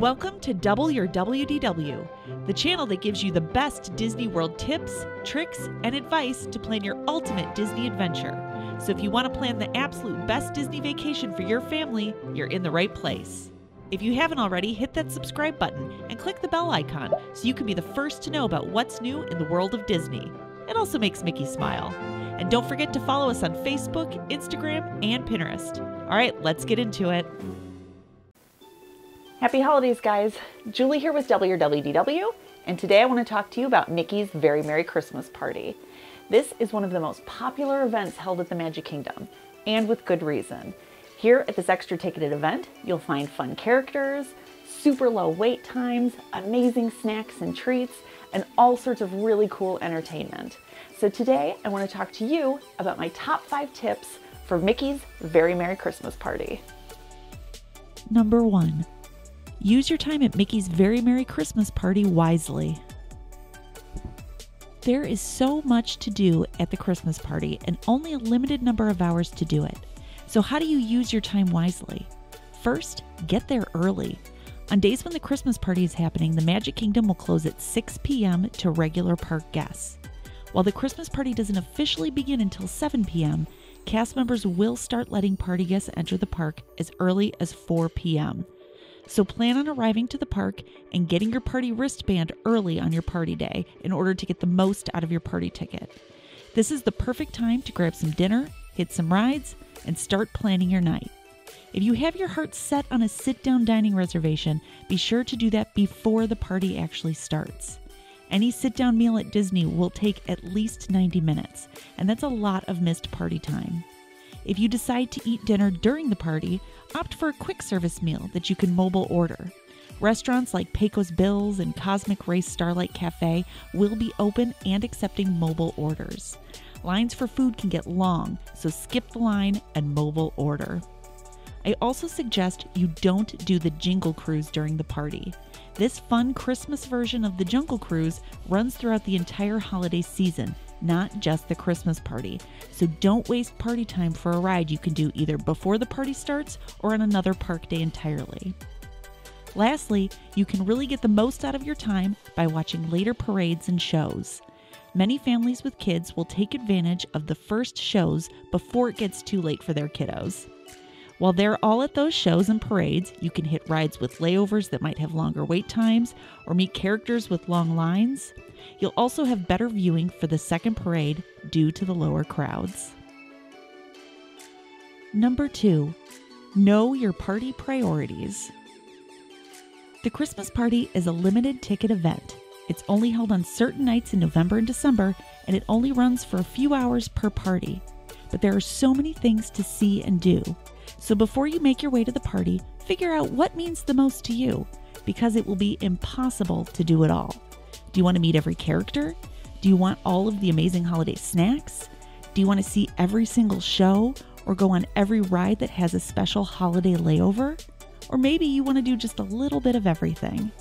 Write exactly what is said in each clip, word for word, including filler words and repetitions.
Welcome to Double Your W D W, the channel that gives you the best Disney World tips, tricks, and advice to plan your ultimate Disney adventure. So if you want to plan the absolute best Disney vacation for your family, you're in the right place. If you haven't already, hit that subscribe button and click the bell icon so you can be the first to know about what's new in the world of Disney. It also makes Mickey smile. And don't forget to follow us on Facebook, Instagram, and Pinterest. All right, let's get into it. Happy holidays, guys. Julie here with Double Your W D W, and today I want to talk to you about Mickey's Very Merry Christmas Party. This is one of the most popular events held at the Magic Kingdom, and with good reason. Here at this extra ticketed event, you'll find fun characters, super low wait times, amazing snacks and treats, and all sorts of really cool entertainment. So today I want to talk to you about my top five tips for Mickey's Very Merry Christmas Party. Number one. Use your time at Mickey's Very Merry Christmas Party wisely. There is so much to do at the Christmas party and only a limited number of hours to do it. So how do you use your time wisely? First, get there early. On days when the Christmas party is happening, the Magic Kingdom will close at six p m to regular park guests. While the Christmas party doesn't officially begin until seven p m, cast members will start letting party guests enter the park as early as four p m So plan on arriving to the park and getting your party wristband early on your party day in order to get the most out of your party ticket. This is the perfect time to grab some dinner, hit some rides, and start planning your night. If you have your heart set on a sit-down dining reservation, be sure to do that before the party actually starts. Any sit-down meal at Disney will take at least ninety minutes, and that's a lot of missed party time. If you decide to eat dinner during the party, opt for a quick service meal that you can mobile order. Restaurants like Pecos Bills and Cosmic Ray Starlight Cafe will be open and accepting mobile orders. Lines for food can get long, so skip the line and mobile order. I also suggest you don't do the Jingle Cruise during the party. This fun Christmas version of the Jungle Cruise runs throughout the entire holiday season, not just the Christmas party. So don't waste party time for a ride you can do either before the party starts or on another park day entirely. Lastly, you can really get the most out of your time by watching later parades and shows. Many families with kids will take advantage of the first shows before it gets too late for their kiddos. While they're all at those shows and parades, you can hit rides with layovers that might have longer wait times or meet characters with long lines. You'll also have better viewing for the second parade due to the lower crowds. Number two, know your party priorities. The Christmas party is a limited ticket event. It's only held on certain nights in November and December, and it only runs for a few hours per party. But there are so many things to see and do. So before you make your way to the party, figure out what means the most to you, because it will be impossible to do it all. Do you want to meet every character? Do you want all of the amazing holiday snacks? Do you want to see every single show or go on every ride that has a special holiday layover? Or maybe you want to do just a little bit of everything.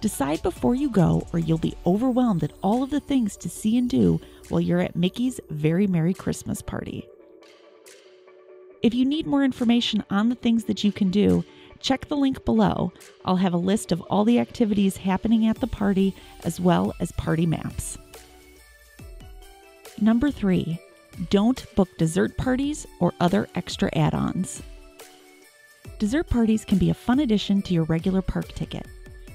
Decide before you go, or you'll be overwhelmed at all of the things to see and do while you're at Mickey's Very Merry Christmas Party. If you need more information on the things that you can do, check the link below. I'll have a list of all the activities happening at the party as well as party maps. Number three, don't book dessert parties or other extra add-ons. Dessert parties can be a fun addition to your regular park ticket.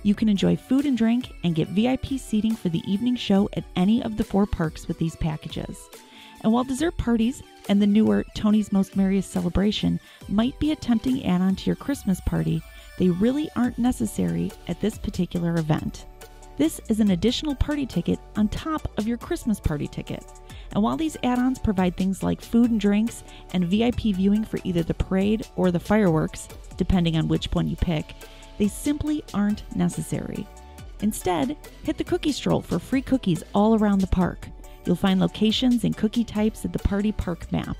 You can enjoy food and drink and get V I P seating for the evening show at any of the four parks with these packages. And while dessert parties and the newer Tony's Most Merriest Celebration might be a tempting add-on to your Christmas party, they really aren't necessary at this particular event. This is an additional party ticket on top of your Christmas party ticket. And while these add-ons provide things like food and drinks and V I P viewing for either the parade or the fireworks, depending on which one you pick, they simply aren't necessary. Instead, hit the cookie stroll for free cookies all around the park. You'll find locations and cookie types at the party park map.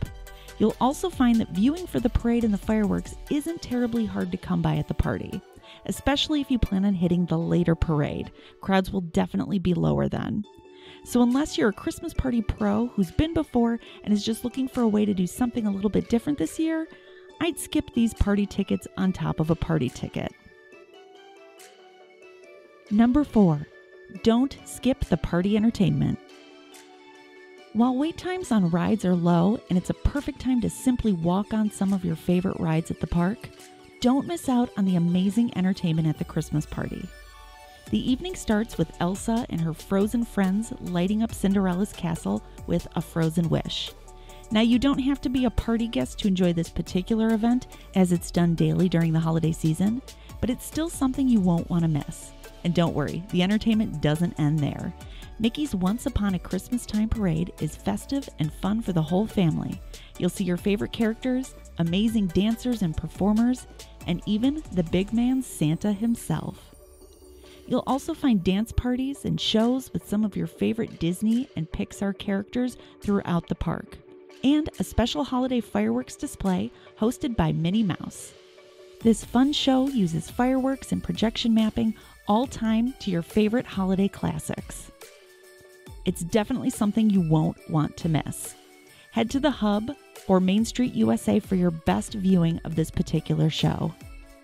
You'll also find that viewing for the parade and the fireworks isn't terribly hard to come by at the party, especially if you plan on hitting the later parade. Crowds will definitely be lower then. So unless you're a Christmas party pro who's been before and is just looking for a way to do something a little bit different this year, I'd skip these party tickets on top of a party ticket. Number four, don't skip the party entertainment. While wait times on rides are low and it's a perfect time to simply walk on some of your favorite rides at the park, don't miss out on the amazing entertainment at the Christmas party. The evening starts with Elsa and her Frozen friends lighting up Cinderella's castle with a Frozen wish. Now, you don't have to be a party guest to enjoy this particular event, as it's done daily during the holiday season, but it's still something you won't want to miss. And don't worry, the entertainment doesn't end there. Mickey's Once Upon a Christmastime parade is festive and fun for the whole family. You'll see your favorite characters, amazing dancers and performers, and even the big man Santa himself. You'll also find dance parties and shows with some of your favorite Disney and Pixar characters throughout the park, and a special holiday fireworks display hosted by Minnie Mouse. This fun show uses fireworks and projection mapping, all timed to your favorite holiday classics. It's definitely something you won't want to miss. Head to the Hub or Main Street U S A for your best viewing of this particular show.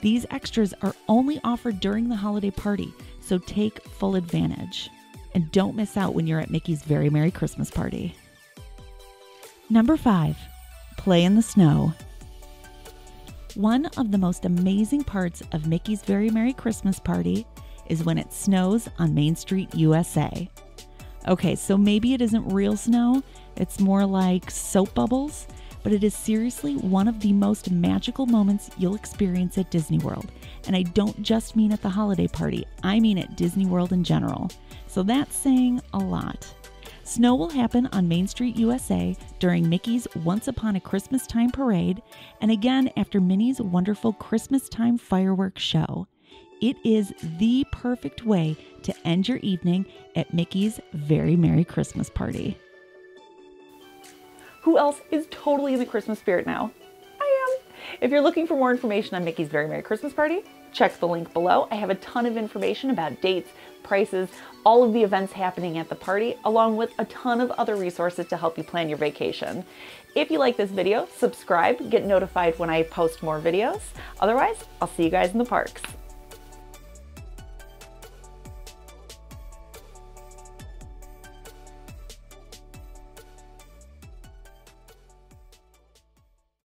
These extras are only offered during the holiday party, so take full advantage. And don't miss out when you're at Mickey's Very Merry Christmas Party. Number five, play in the snow. One of the most amazing parts of Mickey's Very Merry Christmas Party is when it snows on Main Street U S A. Okay, so maybe it isn't real snow, it's more like soap bubbles, but it is seriously one of the most magical moments you'll experience at Disney World. And I don't just mean at the holiday party, I mean at Disney World in general. So that's saying a lot. Snow will happen on Main Street U S A during Mickey's Once Upon a Christmastime parade, and again after Minnie's Wonderful Christmastime fireworks show. It is the perfect way to end your evening at Mickey's Very Merry Christmas Party. Who else is totally in the Christmas spirit now? I am. If you're looking for more information on Mickey's Very Merry Christmas Party, check the link below. I have a ton of information about dates, prices, all of the events happening at the party, along with a ton of other resources to help you plan your vacation. If you like this video, subscribe, get notified when I post more videos. Otherwise, I'll see you guys in the parks.